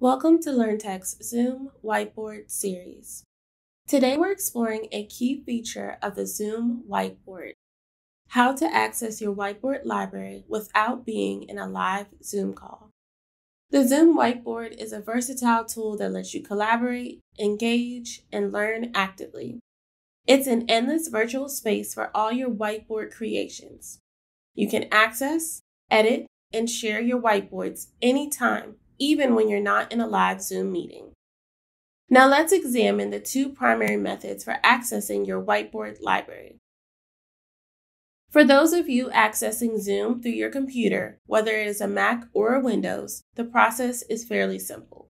Welcome to LearnTech's Zoom Whiteboard series. Today we're exploring a key feature of the Zoom Whiteboard, how to access your Whiteboard library without being in a live Zoom call. The Zoom Whiteboard is a versatile tool that lets you collaborate, engage, and learn actively. It's an endless virtual space for all your whiteboard creations. You can access, edit, and share your whiteboards anytime, even when you're not in a live Zoom meeting. Now let's examine the two primary methods for accessing your whiteboard library. For those of you accessing Zoom through your computer, whether it is a Mac or a Windows, the process is fairly simple.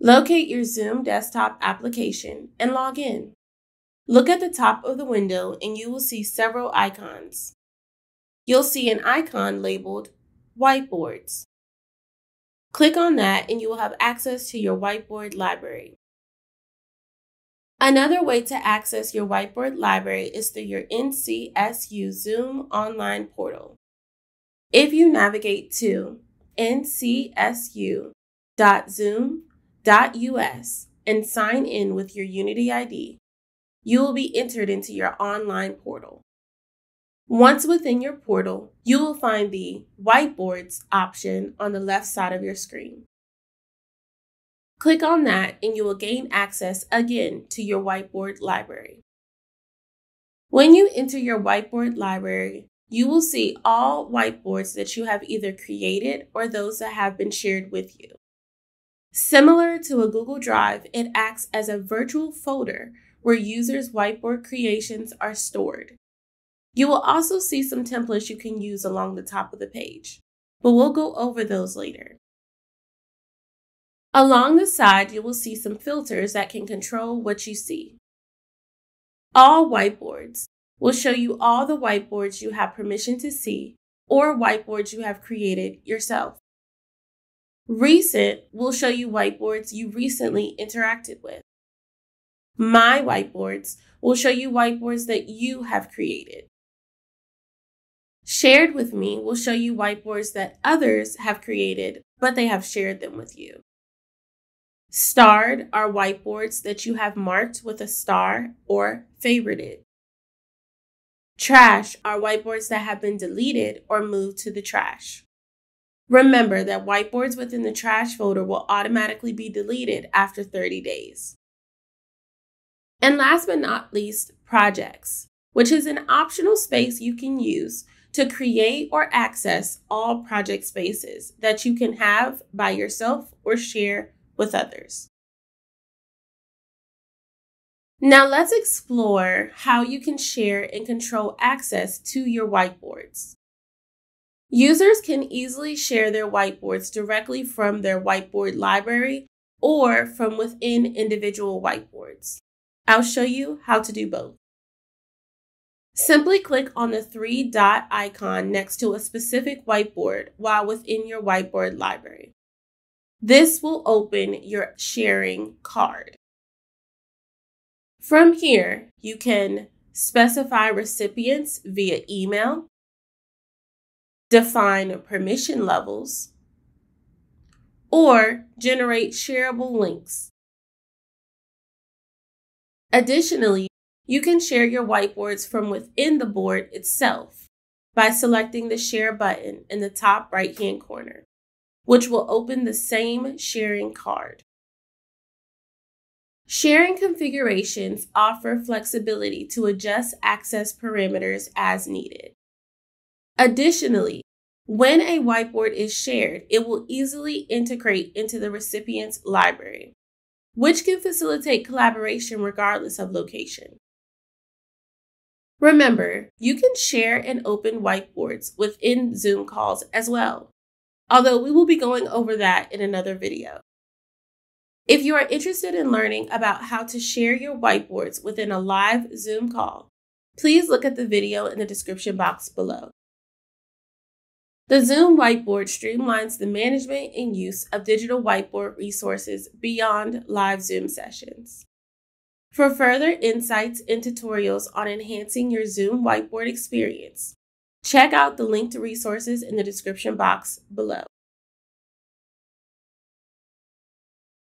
Locate your Zoom desktop application and log in. Look at the top of the window and you will see several icons. You'll see an icon labeled Whiteboards. Click on that and you will have access to your whiteboard library. Another way to access your whiteboard library is through your NCSU Zoom online portal. If you navigate to ncsu.zoom.us and sign in with your Unity ID, you will be entered into your online portal. Once within your portal, you will find the Whiteboards option on the left side of your screen. Click on that and you will gain access again to your whiteboard library. When you enter your whiteboard library, you will see all whiteboards that you have either created or those that have been shared with you. Similar to a Google Drive, it acts as a virtual folder where users' whiteboard creations are stored. You will also see some templates you can use along the top of the page, but we'll go over those later. Along the side, you will see some filters that can control what you see. All whiteboards will show you all the whiteboards you have permission to see or whiteboards you have created yourself. Recent will show you whiteboards you recently interacted with. My Whiteboards will show you whiteboards that you have created. Shared with me will show you whiteboards that others have created, but they have shared them with you. Starred are whiteboards that you have marked with a star or favorited. Trash are whiteboards that have been deleted or moved to the trash. Remember that whiteboards within the trash folder will automatically be deleted after 30 days. And last but not least, Projects, which is an optional space you can use to create or access all project spaces that you can have by yourself or share with others. Now let's explore how you can share and control access to your whiteboards. Users can easily share their whiteboards directly from their whiteboard library or from within individual whiteboards. I'll show you how to do both. Simply click on the three-dot icon next to a specific whiteboard while within your whiteboard library. This will open your sharing card. From here, you can specify recipients via email, define permission levels, or generate shareable links. Additionally, you can share your whiteboards from within the board itself by selecting the Share button in the top right-hand corner, which will open the same sharing card. Sharing configurations offer flexibility to adjust access parameters as needed. Additionally, when a whiteboard is shared, it will easily integrate into the recipient's library, which can facilitate collaboration regardless of location. Remember, you can share and open whiteboards within Zoom calls as well, although we will be going over that in another video. If you are interested in learning about how to share your whiteboards within a live Zoom call, please look at the video in the description box below. The Zoom Whiteboard streamlines the management and use of digital whiteboard resources beyond live Zoom sessions. For further insights and tutorials on enhancing your Zoom Whiteboard experience, check out the linked resources in the description box below.